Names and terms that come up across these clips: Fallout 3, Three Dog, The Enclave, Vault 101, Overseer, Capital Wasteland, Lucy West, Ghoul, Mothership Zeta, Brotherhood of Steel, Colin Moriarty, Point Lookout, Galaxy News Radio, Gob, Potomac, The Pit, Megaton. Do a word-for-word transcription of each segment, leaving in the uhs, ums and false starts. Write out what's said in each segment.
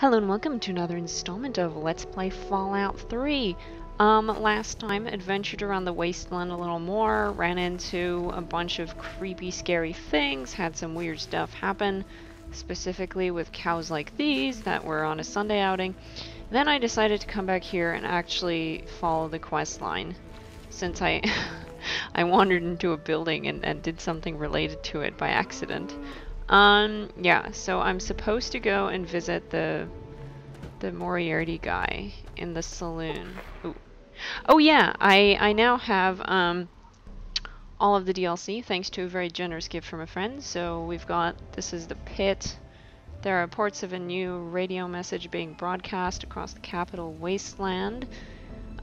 Hello and welcome to another installment of Let's Play Fallout three. Um, last time, adventured around the wasteland a little more, ran into a bunch of creepy, scary things, had some weird stuff happen, specifically with cows like these that were on a Sunday outing. Then I decided to come back here and actually follow the quest line, since I I wandered into a building and, and did something related to it by accident. Um, yeah, so I'm supposed to go and visit the, the Moriarty guy in the saloon. Ooh. Oh yeah, I, I now have, um, all of the D L C thanks to a very generous gift from a friend. So we've got, this is The Pit. There are reports of a new radio message being broadcast across the Capital Wasteland.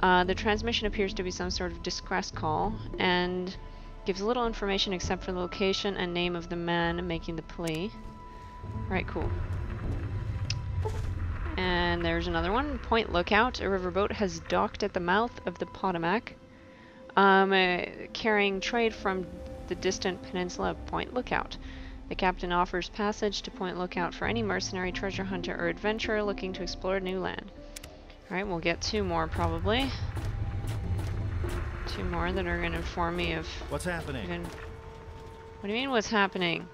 Uh, the transmission appears to be some sort of distress call, and gives little information except for the location and name of the man making the plea. Right, cool. And there's another one. Point Lookout. A riverboat has docked at the mouth of the Potomac, um, uh, carrying trade from the distant peninsula of Point Lookout. The captain offers passage to Point Lookout for any mercenary, treasure hunter, or adventurer looking to explore new land. Alright, we'll get two more probably. Two more that are going to inform me of what's happening. Even... What do you mean, what's happening?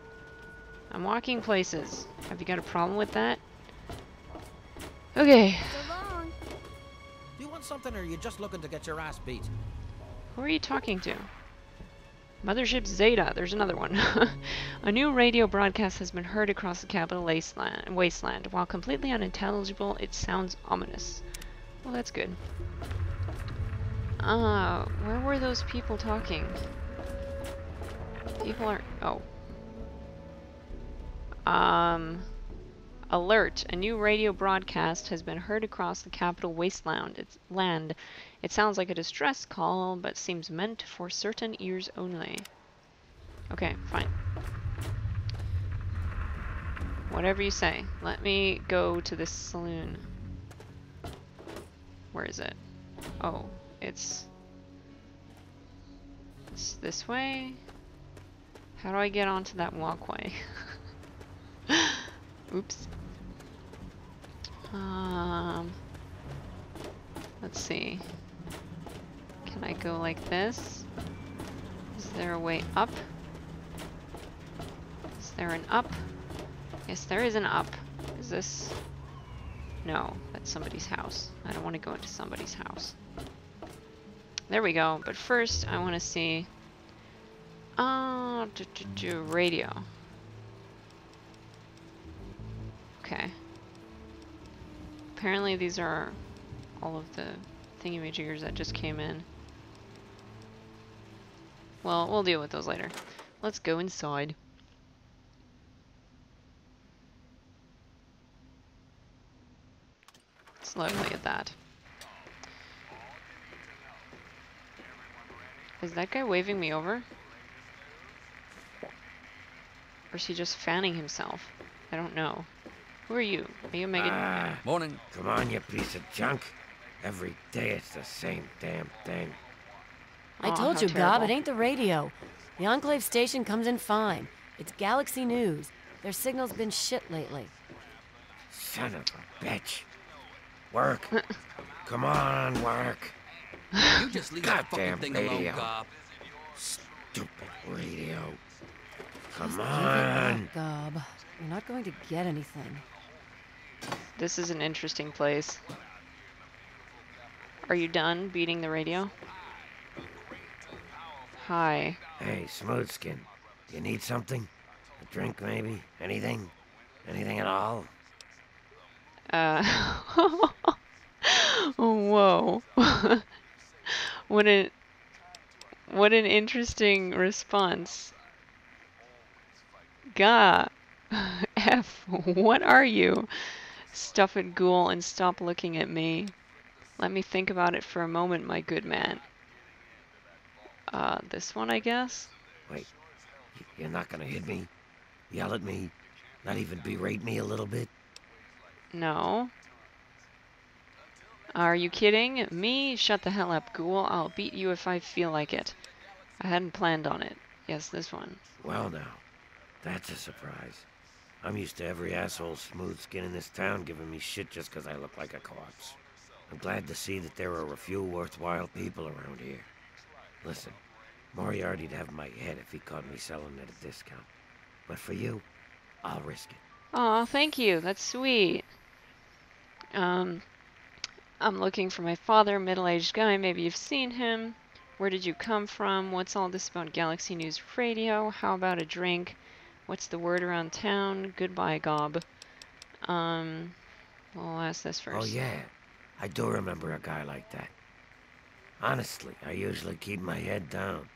I'm walking places. Have you got a problem with that? Okay. So long. You want something, or are you just looking to get your ass beat? Who are you talking to? Mothership Zeta. There's another one. A new radio broadcast has been heard across the Capital Wasteland. Wasteland. While completely unintelligible, it sounds ominous. Well, that's good. Uh, where were those people talking? People are... Oh. Um... Alert! A new radio broadcast has been heard across the Capital Wasteland. It's land. It sounds like a distress call, but seems meant for certain ears only. Okay, fine. Whatever you say. Let me go to this saloon. Where is it? Oh. It's, it's this way. How do I get onto that walkway? Oops. Um, let's see. Can I go like this? Is there a way up? Is there an up? Yes, there is an up. Is this? No, that's somebody's house. I don't want to go into somebody's house. There we go. But first, I want to see. Oh, do, do, do, radio. Okay. Apparently, these are all of the thingy-majiggers that just came in. Well, we'll deal with those later. Let's go inside. It's lovely at that. Is that guy waving me over? Or is he just fanning himself? I don't know. Who are you? Are you Megan? Uh, Morning. Come on, you piece of junk. Every day it's the same damn thing. I oh, told you, Gob, it ain't the radio. The Enclave station comes in fine. It's Galaxy News. Their signal's been shit lately. Son of a bitch. Work. Come on, work. You just leave that fucking thing alone, Gob. Stupid radio. Come on, Gob. You're not going to get anything. This is an interesting place. Are you done beating the radio? Hi. Hey, Smoothskin. You need something? A drink, maybe? Anything? Anything at all? Uh. Whoa. What an, what an interesting response. Gah. F, what are you? Stuff it, ghoul, and stop looking at me. Let me think about it for a moment, my good man. Uh, this one, I guess? Wait, you're not gonna hit me? Yell at me? Not even berate me a little bit? No. Are you kidding? Me? Shut the hell up, ghoul. I'll beat you if I feel like it. I hadn't planned on it. Yes, this one. Well now, that's a surprise. I'm used to every asshole smooth skin in this town giving me shit just because I look like a corpse. I'm glad to see that there are a few worthwhile people around here. Listen, Moriarty'd have my head if he caught me selling at a discount. But for you, I'll risk it. Aw, thank you. That's sweet. Um, I'm looking for my father, middle-aged guy. Maybe you've seen him. Where did you come from? What's all this about Galaxy News Radio? How about a drink? What's the word around town? Goodbye, Gob. Um, we'll ask this first. Oh, yeah. I do remember a guy like that. Honestly, I usually keep my head down.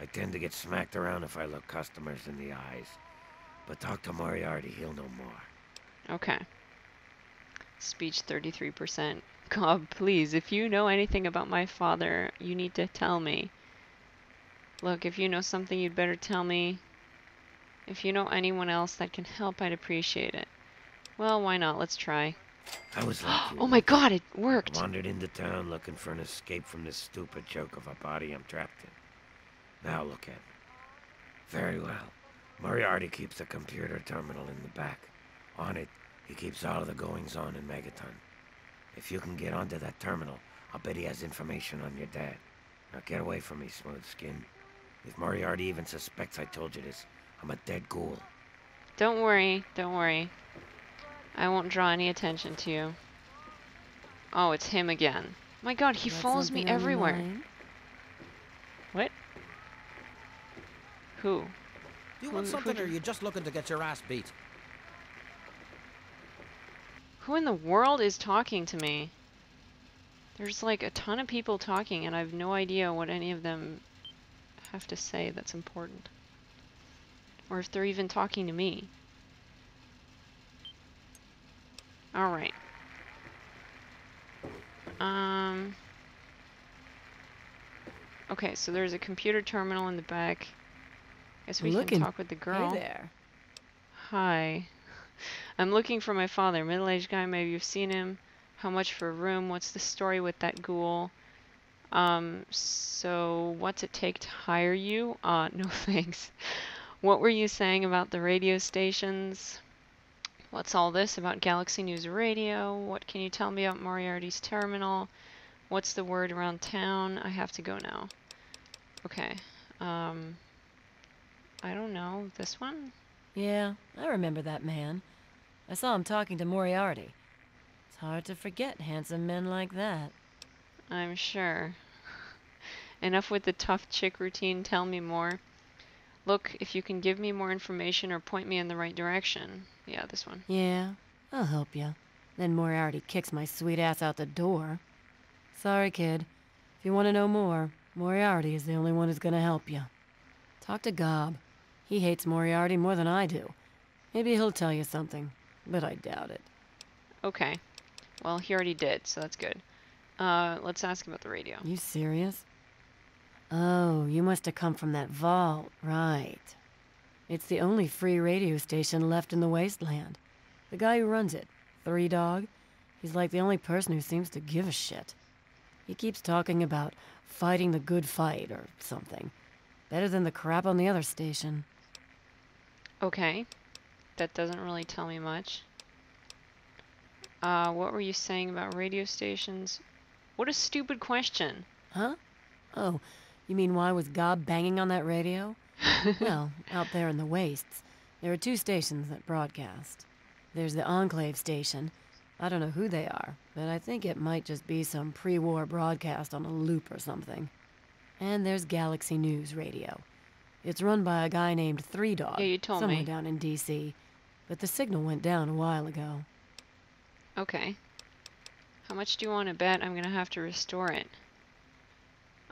I tend to get smacked around if I look customers in the eyes. But talk to Moriarty, he'll know more. Okay. Speech thirty-three percent. Gob, please, if you know anything about my father, you need to tell me. Look, if you know something, you'd better tell me. If you know anyone else that can help, I'd appreciate it. Well, why not? Let's try. I was like, oh my god, it worked! I wandered into town looking for an escape from this stupid joke of a body I'm trapped in. Now look at me. Very well. Moriarty keeps the computer terminal in the back. On it, he keeps all of the goings-on in Megaton. If you can get onto that terminal, I'll bet he has information on your dad. Now get away from me, smooth skin. If Moriarty even suspects I told you this, I'm a dead ghoul. Don't worry, don't worry. I won't draw any attention to you. Oh, it's him again. My god, he follows me everywhere. What? Who? You want something, or are you just looking to get your ass beat? Who in the world is talking to me? There's like a ton of people talking, and I have no idea what any of them have to say that's important. Or if they're even talking to me. Alright. Um. Okay, so there's a computer terminal in the back. Guess we looking. can talk with the girl. Hey there. Hi. I'm looking for my father. Middle-aged guy, maybe you've seen him. How much for a room? What's the story with that ghoul? Um, so what's it take to hire you? Uh, no thanks. What were you saying about the radio stations? What's all this about Galaxy News Radio? What can you tell me about Moriarty's terminal? What's the word around town? I have to go now. Okay. Um... I don't know. This one? Yeah, I remember that man. I saw him talking to Moriarty. It's hard to forget handsome men like that. I'm sure. Enough with the tough chick routine. Tell me more. Look, if you can give me more information or point me in the right direction. Yeah, this one. Yeah, I'll help you. Then Moriarty kicks my sweet ass out the door. Sorry, kid. If you want to know more, Moriarty is the only one who's going to help you. Talk to Gob. He hates Moriarty more than I do. Maybe he'll tell you something, but I doubt it. Okay. Well, he already did, so that's good. Uh, let's ask about the radio. You serious? Oh, you must have come from that vault, right. It's the only free radio station left in the wasteland. The guy who runs it, Three Dog, he's like the only person who seems to give a shit. He keeps talking about fighting the good fight or something. Better than the crap on the other station. Okay. That doesn't really tell me much. Uh, what were you saying about radio stations? What a stupid question. Huh? Oh, you mean why was Gob banging on that radio? Well, out there in the wastes, there are two stations that broadcast. There's the Enclave station. I don't know who they are, but I think it might just be some pre-war broadcast on a loop or something. And there's Galaxy News Radio. It's run by a guy named Three Dog, yeah, you told somewhere me. down in D C, but the signal went down a while ago. Okay. How much do you want to bet I'm going to have to restore it?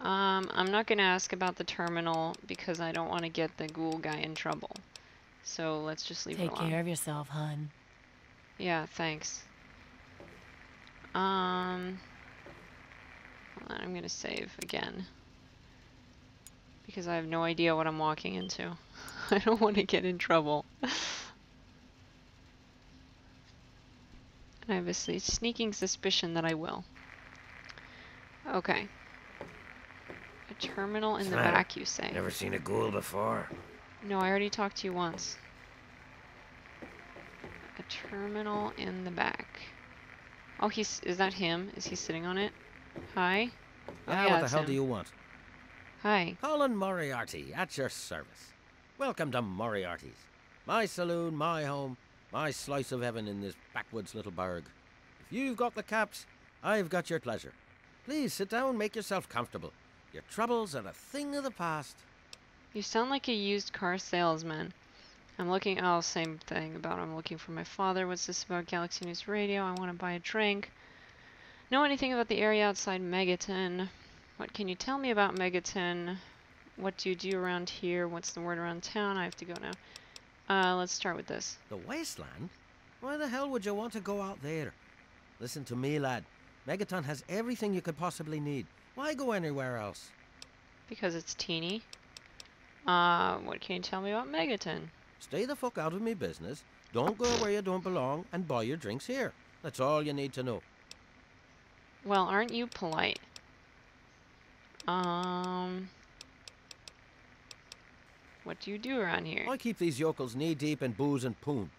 Um, I'm not going to ask about the terminal because I don't want to get the ghoul guy in trouble. So let's just leave Take it alone. Take care of yourself, hun. Yeah, thanks. Um, hold on, I'm going to save again. Because I have no idea what I'm walking into. I don't want to get in trouble. I have a sneaking suspicion that I will. Okay. A terminal in the back, you say? Never seen a ghoul before. No, I already talked to you once. terminal in the back. Oh, he's, is that him? Is he sitting on it? Hi. Oh, ah, yeah, what the hell him. do you want? Hi. Colin Moriarty, at your service. Welcome to Moriarty's. My saloon, my home, my slice of heaven in this backwoods little burg. If you've got the caps, I've got your pleasure. Please sit down, make yourself comfortable. Your troubles are a thing of the past. You sound like a used car salesman. I'm looking, oh, same thing about I'm looking for my father. What's this about Galaxy News Radio? I want to buy a drink. Know anything about the area outside Megaton? What can you tell me about Megaton? What do you do around here? What's the word around town? I have to go now. Uh, let's start with this. The wasteland? Why the hell would you want to go out there? Listen to me, lad. Megaton has everything you could possibly need. Why go anywhere else? Because it's teeny. Uh, what can you tell me about Megaton? Stay the fuck out of me business. Don't go where you don't belong and buy your drinks here. That's all you need to know. Well, aren't you polite? Um... What do you do around here? I keep these yokels knee-deep in booze and poon.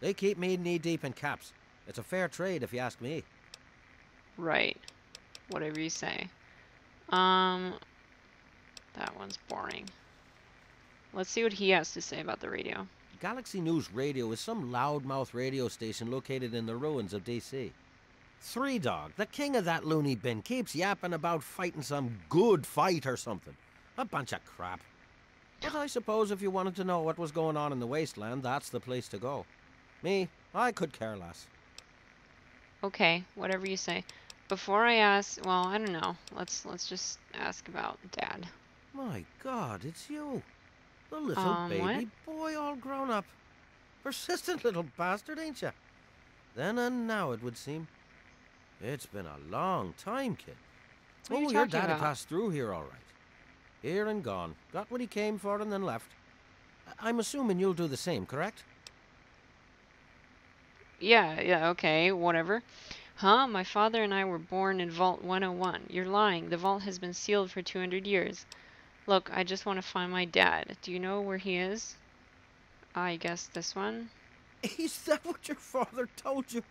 They keep me knee-deep in caps. It's a fair trade, if you ask me. Right. Whatever you say. Um... That one's boring. Let's see what he has to say about the radio. Galaxy News Radio is some loudmouth radio station located in the ruins of D C. Three Dog, the king of that loony bin, keeps yapping about fighting some good fight or something. A bunch of crap. But I suppose if you wanted to know what was going on in the wasteland, that's the place to go. Me, I could care less. Okay, whatever you say. Before I ask, well, I don't know. Let's let's just ask about Dad. My God, it's you. The little um, baby what? boy all grown up. Persistent little bastard, ain't ya? Then and now, it would seem. It's been a long time, kid. What oh, you your daddy about? passed through here all right. Here and gone. Got what he came for and then left. I'm assuming you'll do the same, correct? Yeah, yeah, okay, whatever. Huh? My father and I were born in Vault one oh one. You're lying. The vault has been sealed for two hundred years. Look, I just want to find my dad. Do you know where he is? I guess this one. Is that what your father told you?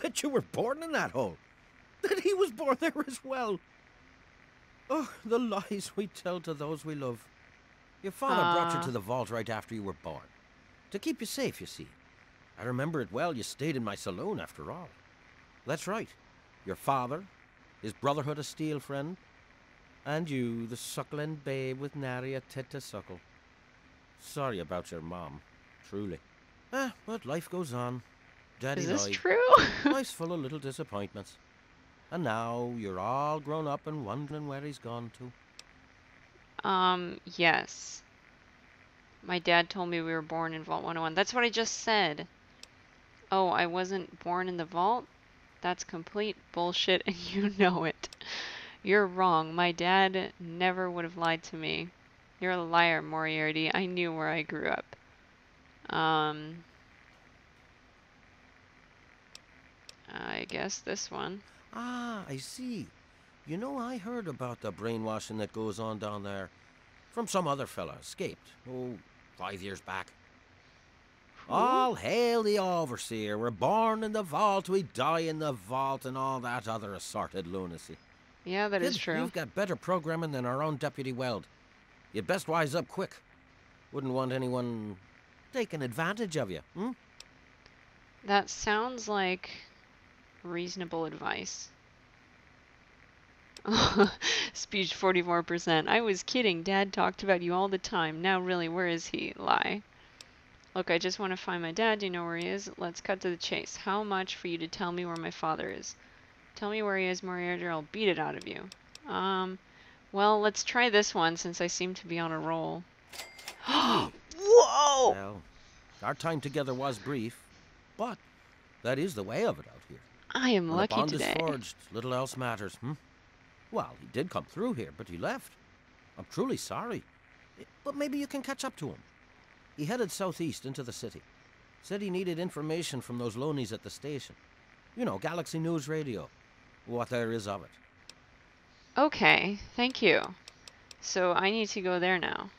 That you were born in that hole? That he was born there as well? Oh, the lies we tell to those we love. Your father uh, brought you to the vault right after you were born. To keep you safe, you see. I remember it well. You stayed in my saloon, after all. That's right. Your father, his Brotherhood of Steel friend, and you, the suckling babe with nary a tit to suckle. Sorry about your mom, truly. Ah, but life goes on. Daddy Is this died. true? Life's full of little disappointments. And now you're all grown up and wondering where he's gone to. Um, yes. My dad told me we were born in Vault one oh one. That's what I just said. Oh, I wasn't born in the vault? That's complete bullshit and you know it. You're wrong. My dad never would have lied to me. You're a liar, Moriarty. I knew where I grew up. Um, I guess this one. Ah, I see. You know, I heard about the brainwashing that goes on down there from some other fella, escaped, oh, five years back. Who? All hail the Overseer. We're born in the vault, we die in the vault, and all that other assorted lunacy. Yeah, that Kid, is true. You've got better programming than our own Deputy Weld. You'd best wise up quick. Wouldn't want anyone taking advantage of you, hmm? That sounds like reasonable advice. Speech forty-four percent. I was kidding. Dad talked about you all the time. Now really, where is he? Lie. Look, I just want to find my dad. Do you know where he is? Let's cut to the chase. How much for you to tell me where my father is? Tell me where he is, Moriarty, or I'll beat it out of you. Um, well, let's try this one since I seem to be on a roll. Whoa! Well, our time together was brief, but that is the way of it out here. I am when lucky today. The bond today. is forged. Little else matters, hmm? Well, he did come through here, but he left. I'm truly sorry. But maybe you can catch up to him. He headed southeast into the city. Said he needed information from those loanies at the station. You know, Galaxy News Radio. What there is of it. Okay, thank you. So I need to go there now.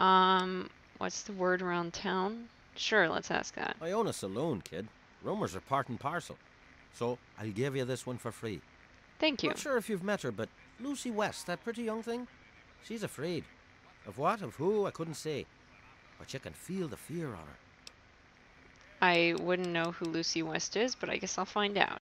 Um, what's the word around town? Sure, let's ask that. I own a saloon, kid. Rumors are part and parcel. So, I'll give you this one for free. Thank you. Not sure if you've met her, but Lucy West, that pretty young thing, she's afraid. Of what, of who, I couldn't say. But you can feel the fear on her. I wouldn't know who Lucy West is, but I guess I'll find out.